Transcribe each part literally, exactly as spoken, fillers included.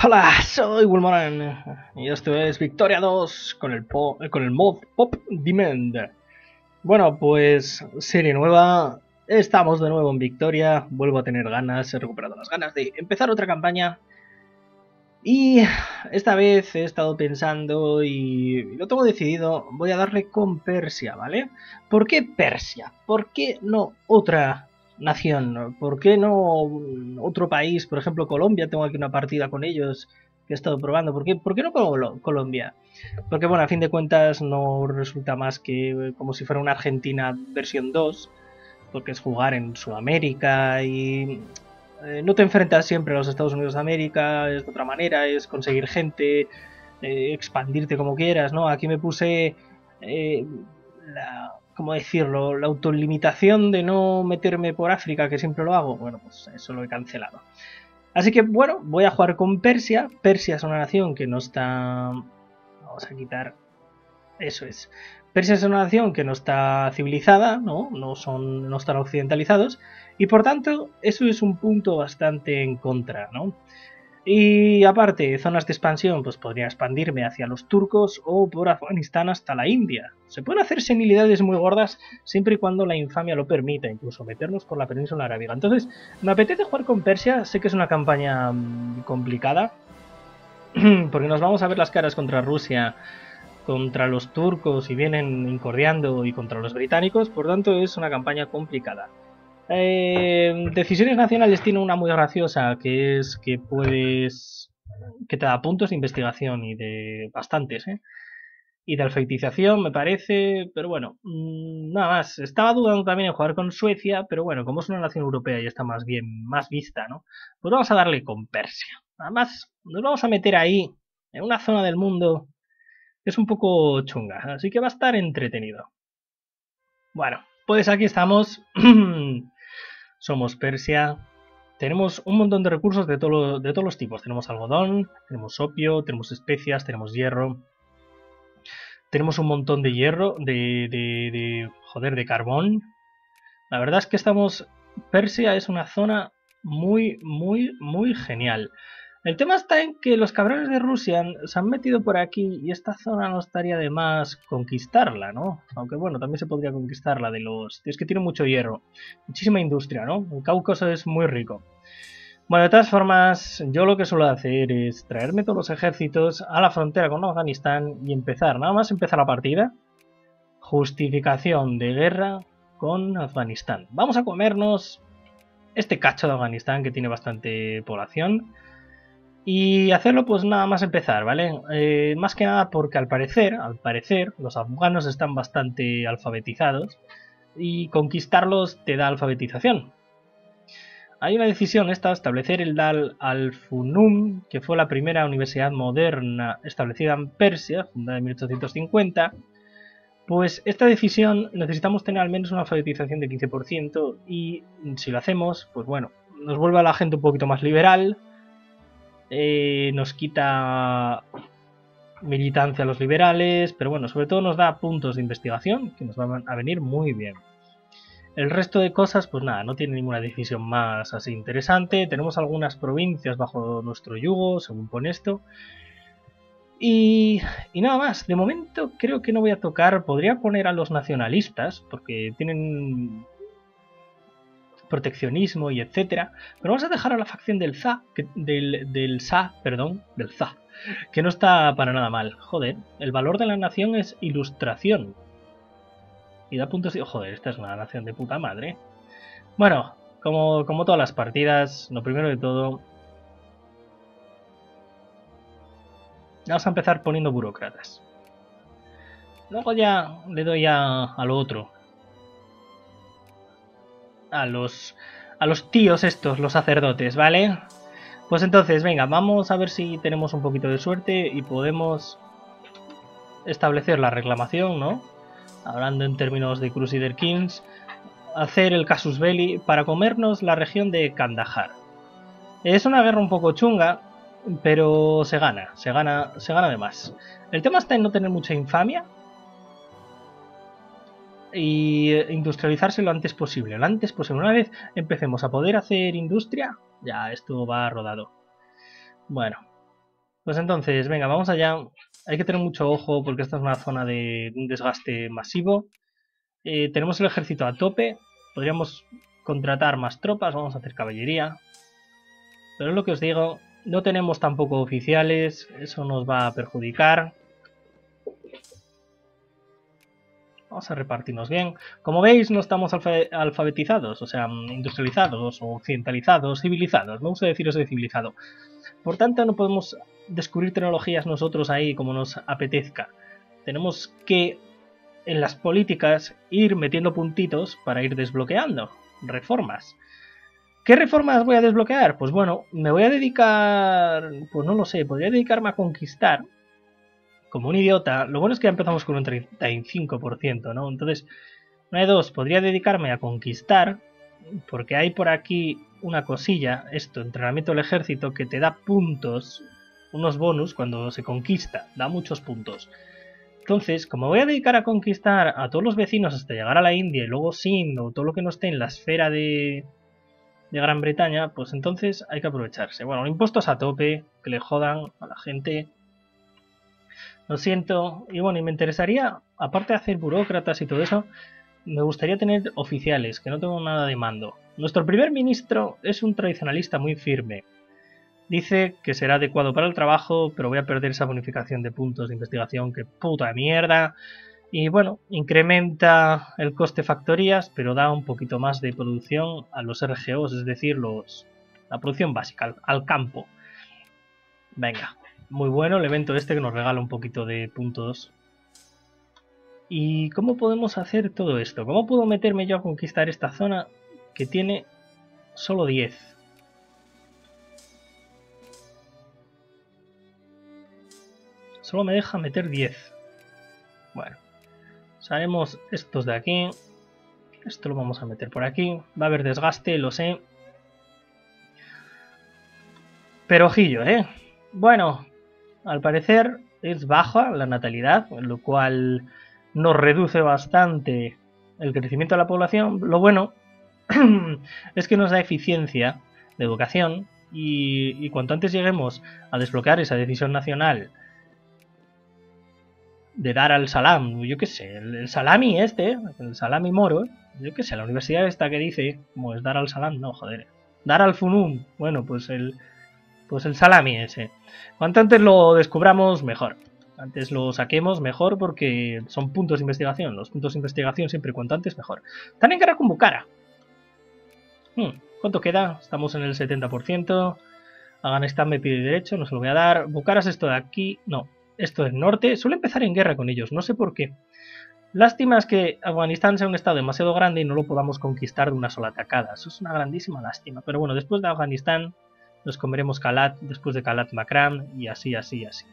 Hola, soy Will Moran y esto es Victoria dos con el, con el mod Pop Demand. Bueno, pues serie nueva, estamos de nuevo en Victoria, vuelvo a tener ganas, he recuperado las ganas de empezar otra campaña. Y esta vez he estado pensando y lo tengo decidido, voy a darle con Persia, ¿vale? ¿Por qué Persia? ¿Por qué no otra nación? ¿Por qué no otro país? Por ejemplo, Colombia, tengo aquí una partida con ellos que he estado probando. ¿Por qué, ¿Por qué no Col- Colombia? Porque, bueno, a fin de cuentas no resulta más que como si fuera una Argentina versión dos, porque es jugar en Sudamérica y eh, no te enfrentas siempre a los Estados Unidos de América, es de otra manera, es conseguir gente, eh, expandirte como quieras, ¿no? Aquí me puse eh, la... ¿Cómo decirlo? La autolimitación de no meterme por África, que siempre lo hago. Bueno, pues eso lo he cancelado. Así que, bueno, voy a jugar con Persia. Persia es una nación que no está... Vamos a quitar... Eso es. Persia es una nación que no está civilizada, ¿no? No son, no están occidentalizados. Y, por tanto, eso es un punto bastante en contra, ¿no? Y, aparte, zonas de expansión, pues podría expandirme hacia los turcos o por Afganistán hasta la India. Se pueden hacer senilidades muy gordas siempre y cuando la infamia lo permita, incluso meternos por la península arábiga. Entonces, me apetece jugar con Persia, sé que es una campaña complicada, porque nos vamos a ver las caras contra Rusia, contra los turcos y vienen incordiando y contra los británicos, por tanto es una campaña complicada. Eh, decisiones nacionales tiene una muy graciosa, que es que puedes, que te da puntos de investigación y de bastantes, ¿eh? Y de alfabetización, me parece, pero bueno, nada más. Estaba dudando también en jugar con Suecia, pero bueno, como es una nación europea y está más bien, más vista, ¿no? Pues vamos a darle con Persia. Además, nos vamos a meter ahí, en una zona del mundo que es un poco chunga, así que va a estar entretenido. Bueno, pues aquí estamos. Somos Persia, tenemos un montón de recursos de, todo, de todos los tipos. Tenemos algodón, tenemos opio, tenemos especias, tenemos hierro. Tenemos un montón de hierro, de, de, de... joder, de carbón. La verdad es que estamos... Persia es una zona muy, muy, muy genial. El tema está en que los cabrones de Rusia se han metido por aquí y esta zona no estaría de más conquistarla, ¿no? Aunque bueno, también se podría conquistarla de los... Es que tiene mucho hierro, muchísima industria, ¿no? El Cáucaso es muy rico. Bueno, de todas formas, yo lo que suelo hacer es traerme todos los ejércitos a la frontera con Afganistán y empezar, nada más empezar la partida, justificación de guerra con Afganistán. Vamos a comernos este cacho de Afganistán que tiene bastante población y hacerlo pues nada más empezar, ¿vale? Eh, más que nada porque al parecer, al parecer, los afganos están bastante alfabetizados y conquistarlos te da alfabetización. Hay una decisión esta, establecer el Dar al-Funun, que fue la primera universidad moderna establecida en Persia, fundada en mil ochocientos cincuenta. Pues esta decisión necesitamos tener al menos una alfabetización de quince por ciento y si lo hacemos, pues bueno, nos vuelve a la gente un poquito más liberal, eh, nos quita militancia a los liberales, pero bueno, sobre todo nos da puntos de investigación que nos van a venir muy bien. El resto de cosas, pues nada, no tiene ninguna decisión más así interesante. Tenemos algunas provincias bajo nuestro yugo, según pone esto. Y, y nada más, de momento creo que no voy a tocar. Podría poner a los nacionalistas, porque tienen proteccionismo y etcétera. Pero vamos a dejar a la facción del Za, que, del, del Sa, perdón, del Za, que no está para nada mal. Joder, el valor de la nación es ilustración. Y da puntos de... Joder, esta es una nación de puta madre. Bueno, como, como todas las partidas, lo primero de todo... Vamos a empezar poniendo burócratas. Luego ya le doy a, a lo otro. A los, a los tíos estos, los sacerdotes, ¿vale? Pues entonces, venga, vamos a ver si tenemos un poquito de suerte y podemos establecer la reclamación, ¿no? Hablando en términos de Crusader Kings, hacer el Casus Belli para comernos la región de Kandahar. Es una guerra un poco chunga, pero se gana, se gana, se gana de más. El tema está en no tener mucha infamia y industrializarse lo antes posible. Lo antes posible, una vez empecemos a poder hacer industria, ya esto va rodado. Bueno, Pues entonces, venga, vamos allá. Hay que tener mucho ojo porque esta es una zona de un desgaste masivo. Eh, tenemos el ejército a tope. Podríamos contratar más tropas. Vamos a hacer caballería. Pero es lo que os digo. No tenemos tampoco oficiales. Eso nos va a perjudicar. Vamos a repartirnos bien. Como veis, no estamos alfabetizados. O sea, industrializados, occidentalizados, civilizados. Me gusta decir eso de civilizado. Por tanto, no podemos descubrir tecnologías nosotros ahí como nos apetezca. Tenemos que en las políticas ir metiendo puntitos para ir desbloqueando reformas. ¿Qué reformas voy a desbloquear? Pues bueno, me voy a dedicar, pues no lo sé, podría dedicarme a conquistar como un idiota. Lo bueno es que ya empezamos con un treinta y cinco por ciento, ¿no? Entonces, una de dos, podría dedicarme a conquistar porque hay por aquí una cosilla, esto, entrenamiento del ejército, que te da puntos, unos bonus cuando se conquista, da muchos puntos. Entonces, como voy a dedicar a conquistar a todos los vecinos hasta llegar a la India y luego Sindh o todo lo que no esté en la esfera de, de Gran Bretaña, pues entonces hay que aprovecharse. Bueno, impuestos a tope, que le jodan a la gente. Lo siento. Y bueno, y me interesaría, aparte de hacer burócratas y todo eso, me gustaría tener oficiales, que no tengo nada de mando. Nuestro primer ministro es un tradicionalista muy firme. Dice que será adecuado para el trabajo, pero voy a perder esa bonificación de puntos de investigación, que puta mierda. Y bueno, incrementa el coste factorías, pero da un poquito más de producción a los R G Os, es decir, los la producción básica, al, al campo. Venga, muy bueno el evento este que nos regala un poquito de puntos. ¿Y cómo podemos hacer todo esto? ¿Cómo puedo meterme yo a conquistar esta zona que tiene solo diez? Solo me deja meter diez. Bueno, usaremos estos de aquí. Esto lo vamos a meter por aquí. Va a haber desgaste, lo sé. Pero ojillo, ¿eh? Bueno, al parecer es baja la natalidad, lo cual nos reduce bastante el crecimiento de la población. Lo bueno es que nos da eficiencia de educación y, y cuanto antes lleguemos a desbloquear esa decisión nacional de dar al salam, yo qué sé, el salami este, el salami moro, yo qué sé, la universidad esta que dice, como es dar al salam, no, joder, dar al funun, bueno, pues el, pues el salami ese. Cuanto antes lo descubramos, mejor. Antes lo saquemos, mejor, porque son puntos de investigación. Los puntos de investigación, siempre cuanto antes, mejor. Están en guerra con Bukhara. Hmm, ¿cuánto queda? Estamos en el setenta por ciento. Afganistán me pide derecho, no se lo voy a dar. Bukhara es esto de aquí. No, esto del norte. Suele empezar en guerra con ellos, no sé por qué. Lástima es que Afganistán sea un estado demasiado grande y no lo podamos conquistar de una sola atacada. Eso es una grandísima lástima. Pero bueno, después de Afganistán nos comeremos Kalat, después de Kalat Makram, y así, así, así.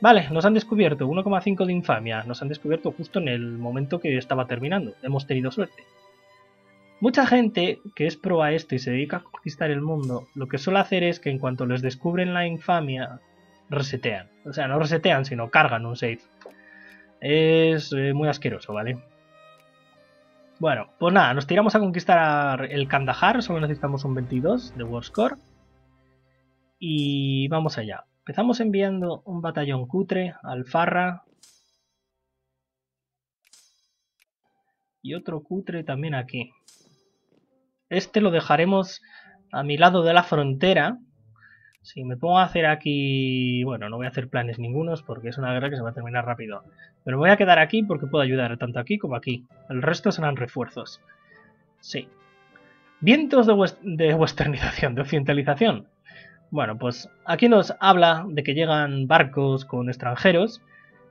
Vale, nos han descubierto uno coma cinco de infamia. Nos han descubierto justo en el momento que estaba terminando. Hemos tenido suerte. Mucha gente que es pro a esto y se dedica a conquistar el mundo, lo que suele hacer es que en cuanto les descubren la infamia, resetean. O sea, no resetean, sino cargan un save. Es eh, muy asqueroso, ¿vale? Bueno, pues nada, nos tiramos a conquistar el Kandahar. Solo necesitamos un veintidós de Worldscore. Y vamos allá. Empezamos enviando un batallón cutre al Farah. Y otro cutre también aquí. Este lo dejaremos a mi lado de la frontera. Si me pongo a hacer aquí... Bueno, no voy a hacer planes ningunos porque es una guerra que se va a terminar rápido. Pero me voy a quedar aquí porque puedo ayudar tanto aquí como aquí. El resto serán refuerzos. Sí. Vientos de, west... de westernización, de occidentalización. Bueno, pues aquí nos habla de que llegan barcos con extranjeros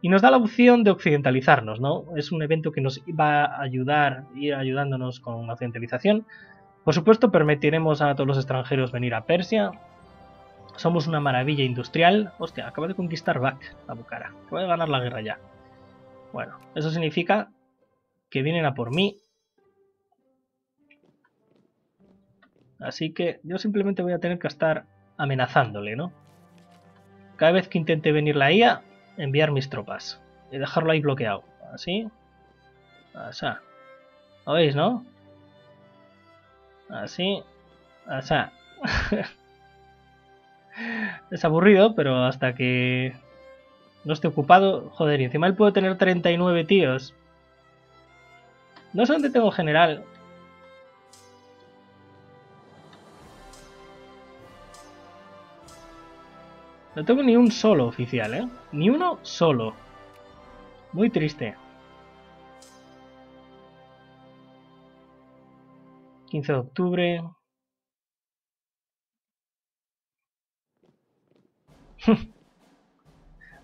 y nos da la opción de occidentalizarnos, ¿no? Es un evento que nos va a ayudar, ir ayudándonos con la occidentalización. Por supuesto, permitiremos a todos los extranjeros venir a Persia. Somos una maravilla industrial. Hostia, acaba de conquistar Bak, la Bukhara. Acaba de ganar la guerra ya. Bueno, eso significa que vienen a por mí. Así que yo simplemente voy a tener que estar amenazándole, ¿no? Cada vez que intente venir la I A, enviar mis tropas y dejarlo ahí bloqueado. Así. Asá. ¿Lo veis, no? Así. Asá. Es aburrido, pero hasta que no esté ocupado... Joder, y encima él puede tener treinta y nueve tíos. No sé dónde tengo general. No tengo ni un solo oficial, ¿eh? Ni uno solo. Muy triste. quince de octubre.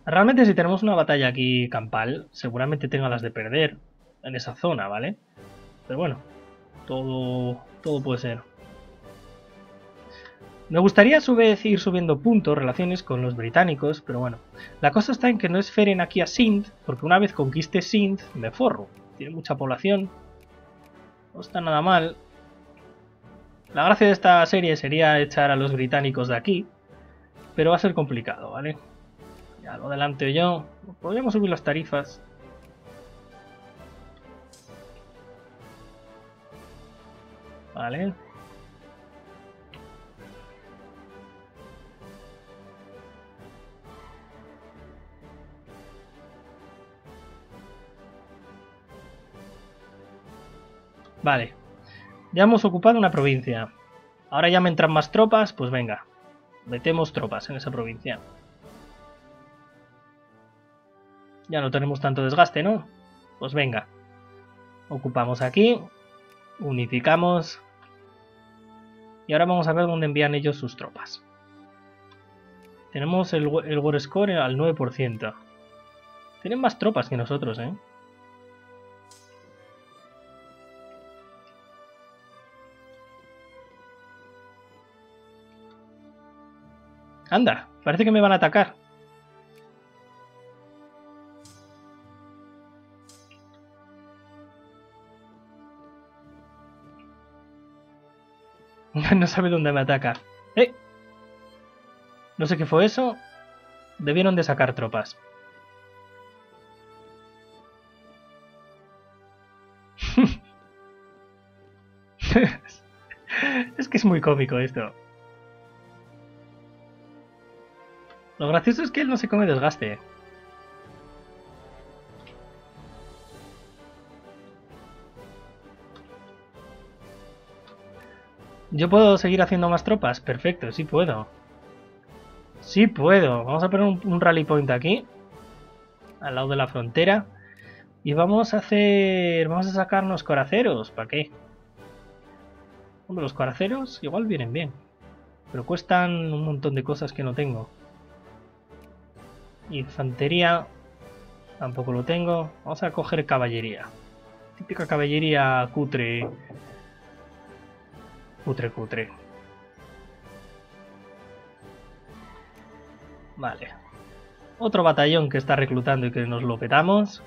Realmente si tenemos una batalla aquí campal, seguramente tenga las de perder en esa zona, ¿vale? Pero bueno, todo, todo puede ser. Me gustaría a su vez ir subiendo puntos, relaciones con los británicos, pero bueno. La cosa está en que no esferen aquí a Sindh, porque una vez conquiste Sindh me forro. Tiene mucha población. No está nada mal. La gracia de esta serie sería echar a los británicos de aquí, pero va a ser complicado, ¿vale? Ya lo adelanto yo. Podríamos subir las tarifas. Vale. Vale, ya hemos ocupado una provincia. Ahora ya me entran más tropas, pues venga, metemos tropas en esa provincia. Ya no tenemos tanto desgaste, ¿no? Pues venga, ocupamos aquí, unificamos. Y ahora vamos a ver dónde envían ellos sus tropas. Tenemos el, el Worldscore al nueve por ciento. Tienen más tropas que nosotros, ¿eh? Anda, parece que me van a atacar. No sabe dónde me ataca. ¡Eh! No sé qué fue eso. Debieron de sacar tropas. Es que es muy cómico esto. Lo gracioso es que él no se come desgaste. ¿Yo puedo seguir haciendo más tropas? Perfecto, sí puedo. Sí puedo. Vamos a poner un, un rally point aquí. Al lado de la frontera. Y vamos a hacer... Vamos a sacarnos coraceros. ¿Para qué? Hombre, los coraceros igual vienen bien. Pero cuestan un montón de cosas que no tengo. Infantería tampoco lo tengo. Vamos a coger caballería. Típica caballería cutre. Cutre, cutre. Vale. Otro batallón que está reclutando y que nos lo petamos.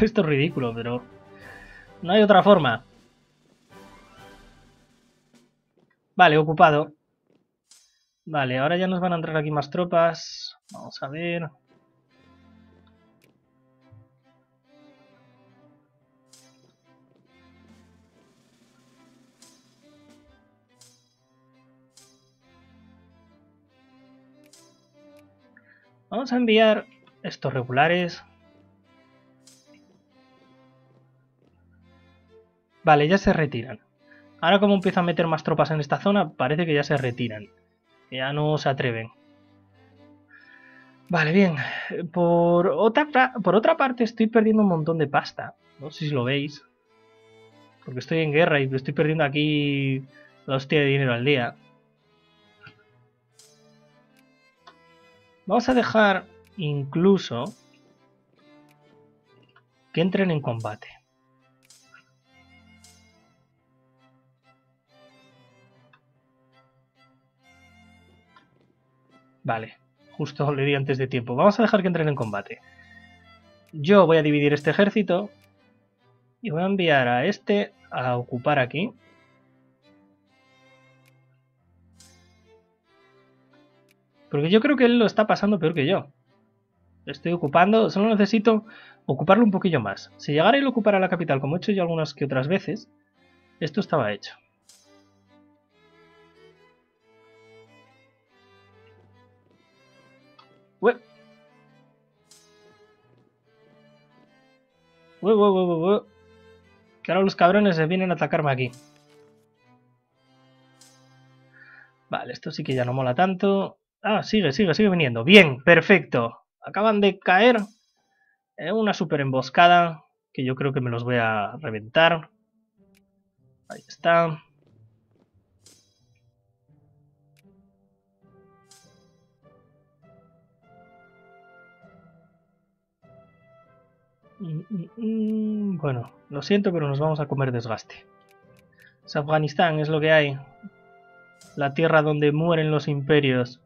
Esto es ridículo, pero no hay otra forma. Vale, ocupado. Vale, ahora ya nos van a entrar aquí más tropas. Vamos a ver. Vamos a enviar estos regulares. Vale, ya se retiran. Ahora como empiezo a meter más tropas en esta zona, parece que ya se retiran. Ya no se atreven. Vale, bien. Por otra, por otra parte, estoy perdiendo un montón de pasta. No sé si lo veis. Porque estoy en guerra y estoy perdiendo aquí la hostia de dinero al día. Vamos a dejar incluso que entren en combate. Vale, justo le di antes de tiempo. Vamos a dejar que entren en combate. Yo voy a dividir este ejército. Y voy a enviar a este a ocupar aquí. Porque yo creo que él lo está pasando peor que yo. Lo estoy ocupando, solo necesito ocuparlo un poquillo más. Si llegara y lo ocupara la capital, como he hecho yo algunas que otras veces, esto estaba hecho. Ué. Ué, ué, ué, ué. Que ahora los cabrones se vienen a atacarme aquí. Vale, esto sí que ya no mola tanto. Ah, sigue, sigue, sigue viniendo. Bien, perfecto. Acaban de caer en una super emboscada que yo creo que me los voy a reventar. Ahí está. Bueno, lo siento, pero nos vamos a comer desgaste. Es Afganistán, es lo que hay. La tierra donde mueren los imperios.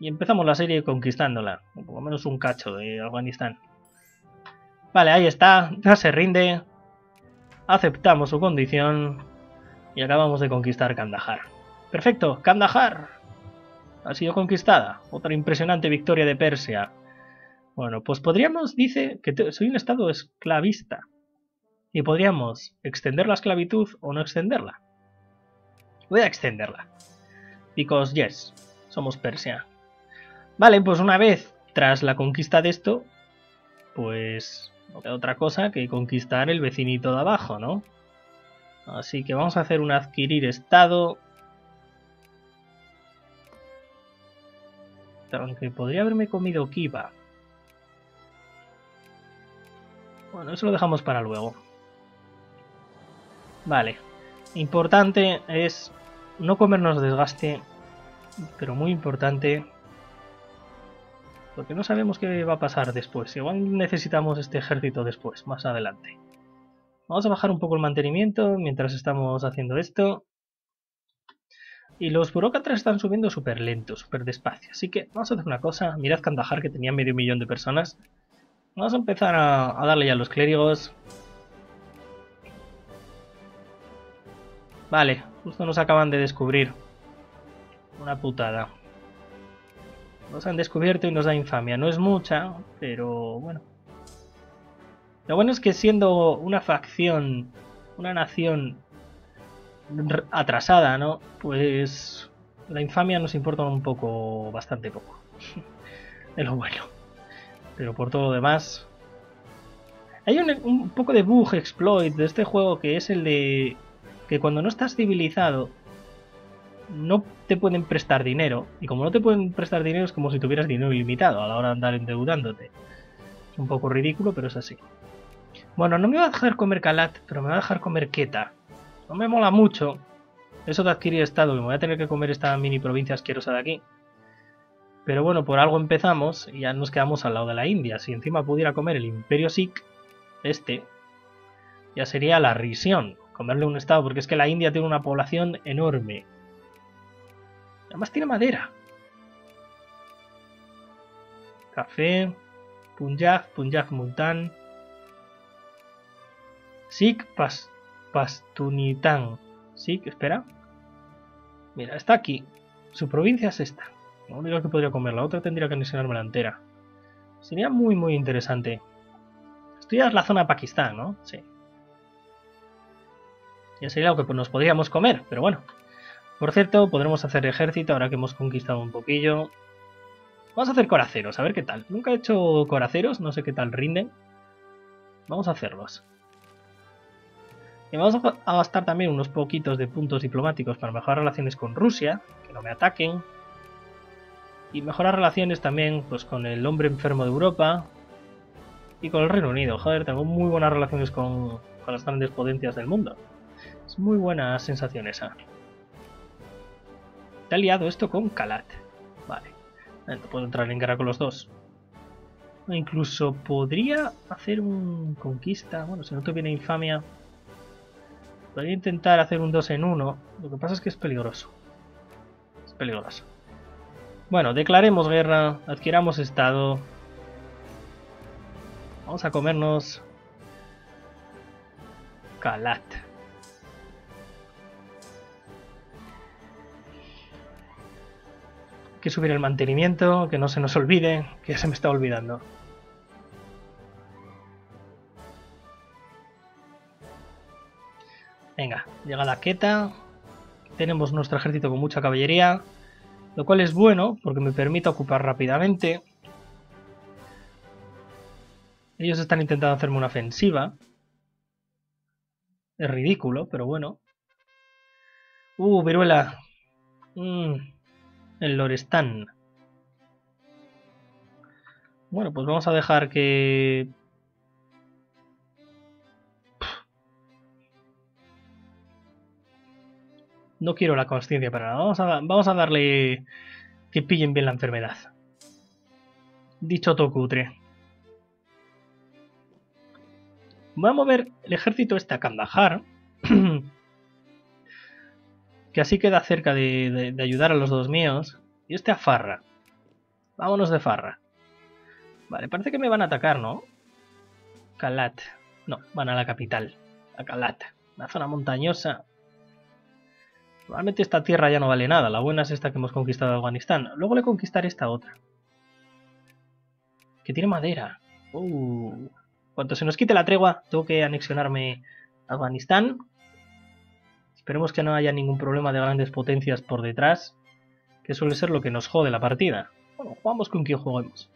Y empezamos la serie conquistándola. O por lo menos un cacho de Afganistán. Vale, ahí está. Ya se rinde. Aceptamos su condición. Y acabamos de conquistar Kandahar. Perfecto, Kandahar ha sido conquistada. Otra impresionante victoria de Persia. Bueno, pues podríamos, dice, que soy un estado esclavista. Y podríamos extender la esclavitud o no extenderla. Voy a extenderla. Because yes, somos Persia. Vale, pues una vez tras la conquista de esto, pues no queda otra cosa que conquistar el vecinito de abajo, ¿no? Así que vamos a hacer un adquirir estado. Aunque podría haberme comido Khiva. Bueno, eso lo dejamos para luego. Vale. Importante es no comernos desgaste, pero muy importante, porque no sabemos qué va a pasar después. Igual necesitamos este ejército después, más adelante. Vamos a bajar un poco el mantenimiento mientras estamos haciendo esto. Y los burócratas están subiendo súper lentos, súper despacio. Así que vamos a hacer una cosa. Mirad Kandahar, que tenía medio millón de personas. Vamos a empezar a, a darle ya a los clérigos. Vale, justo nos acaban de descubrir. Una putada. Nos han descubierto y nos da infamia. No es mucha, pero bueno. Lo bueno es que siendo una facción, una nación atrasada, ¿no? Pues la infamia nos importa un poco, bastante poco. De lo bueno. Pero por todo lo demás... Hay un, un poco de bug exploit de este juego que es el de... que cuando no estás civilizado no te pueden prestar dinero, y como no te pueden prestar dinero es como si tuvieras dinero ilimitado a la hora de andar endeudándote. Es un poco ridículo, pero es así. Bueno, no me va a dejar comer Kalat, pero me va a dejar comer Quetta. No me mola mucho eso de adquirir estado, que me voy a tener que comer esta mini provincia asquerosa de aquí. Pero bueno, por algo empezamos y ya nos quedamos al lado de la India. Si encima pudiera comer el Imperio Sikh, este, ya sería la risión. Comerle un estado, porque es que la India tiene una población enorme. Además tiene madera. Café. Punjab, Punjab, Multán. Sikh, pas, Pastunitán. Sikh, espera. Mira, está aquí. Su provincia es esta. Lo único que podría comer, la otra tendría que anexionarme la entera. Sería muy, muy interesante. Esto ya es la zona de Pakistán, ¿no? Sí. Ya sería algo que nos podríamos comer, pero bueno. Por cierto, podremos hacer ejército ahora que hemos conquistado un poquillo. Vamos a hacer coraceros, a ver qué tal. Nunca he hecho coraceros, no sé qué tal rinden. Vamos a hacerlos. Y vamos a gastar también unos poquitos de puntos diplomáticos para mejorar relaciones con Rusia, que no me ataquen. Y mejorar relaciones también pues, con el hombre enfermo de Europa y con el Reino Unido. Joder, tengo muy buenas relaciones con, con las grandes potencias del mundo. Es muy buena sensación esa. Te ha liado esto con Kalat. Vale. No puedo entrar en guerra con los dos. O incluso podría hacer un conquista. Bueno, si no te viene infamia. Podría intentar hacer un dos en uno. Lo que pasa es que es peligroso. Es peligroso. Bueno, declaremos guerra. Adquiramos estado. Vamos a comernos Kalat. que subir el mantenimiento, que no se nos olvide, que ya se me está olvidando. Venga, llega la Quetta. Tenemos nuestro ejército con mucha caballería, lo cual es bueno porque me permite ocupar rápidamente. Ellos están intentando hacerme una ofensiva. Es ridículo, pero bueno. Uh, viruela. Mm, el Lorestan. Bueno, pues vamos a dejar que... No quiero la consciencia para nada. Vamos a, vamos a darle que pillen bien la enfermedad. Dicho todo cutre. Voy a mover el ejército este a Kandahar. Que así queda cerca de, de, de ayudar a los dos míos. Y este a Farra. Vámonos de Farra. Vale, parece que me van a atacar, ¿no? Kalat. No, van a la capital. A Kalat. Una zona montañosa. Normalmente esta tierra ya no vale nada. La buena es esta que hemos conquistado de Afganistán. Luego le conquistaré esta otra. Que tiene madera. Uh. Cuanto se nos quite la tregua, tengo que anexionarme a Afganistán. Esperemos que no haya ningún problema de grandes potencias por detrás. Que suele ser lo que nos jode la partida. Bueno, jugamos con quien juguemos.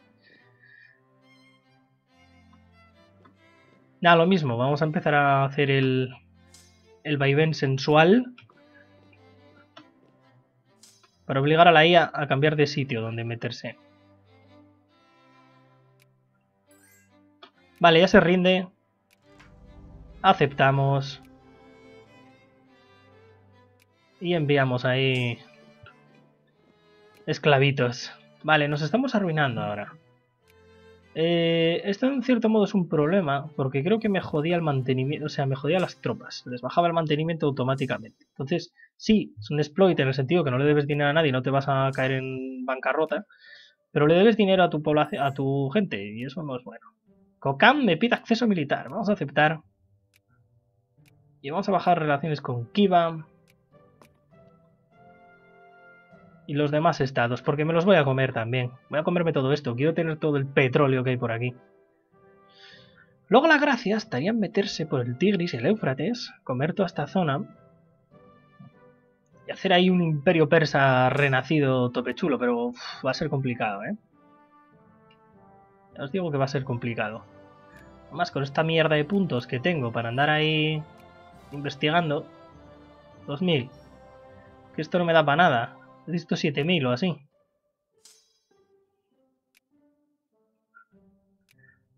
Nada, lo mismo. Vamos a empezar a hacer el, el vaivén sensual. Para obligar a la I A a cambiar de sitio donde meterse. Vale, ya se rinde. Aceptamos. Y enviamos ahí... esclavitos. Vale, nos estamos arruinando ahora. Eh, esto en cierto modo es un problema. Porque creo que me jodía el mantenimiento. O sea, me jodía las tropas. Les bajaba el mantenimiento automáticamente. Entonces... Sí, es un exploit en el sentido que no le debes dinero a nadie, no te vas a caer en bancarrota, pero le debes dinero a tu población, a tu gente, y eso no es bueno. Kokam me pide acceso militar, vamos a aceptar. Y vamos a bajar relaciones con Khiva. Y los demás estados, porque me los voy a comer también. Voy a comerme todo esto, quiero tener todo el petróleo que hay por aquí. Luego la gracia estaría en meterse por el Tigris y el Éufrates, comer toda esta zona... Y hacer ahí un imperio persa renacido topechulo, pero uf, va a ser complicado, ¿eh? Ya os digo que va a ser complicado. Además, con esta mierda de puntos que tengo para andar ahí investigando... dos mil. Que esto no me da para nada. Necesito siete mil o así.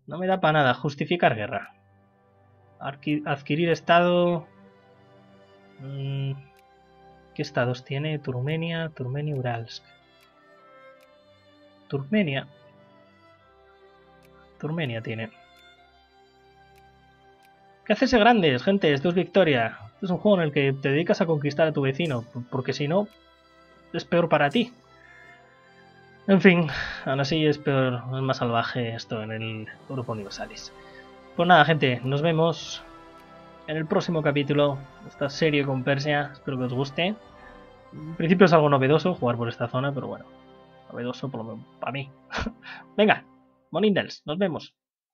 No me da para nada. Justificar guerra. Adquirir estado... Mmm... ¿Qué estados tiene? Turmenia, Turmenia, Uralsk. Turmenia. Turmenia tiene. ¿Qué haces grandes, gente? Esto es Victoria. Esto es un juego en el que te dedicas a conquistar a tu vecino, porque si no, es peor para ti. En fin, aún así es peor, es más salvaje esto en el Grupo Universalis. Pues nada, gente, nos vemos... en el próximo capítulo, esta serie con Persia, espero que os guste. En principio es algo novedoso jugar por esta zona, pero bueno, novedoso por lo menos para mí. Venga, Monindels, nos vemos.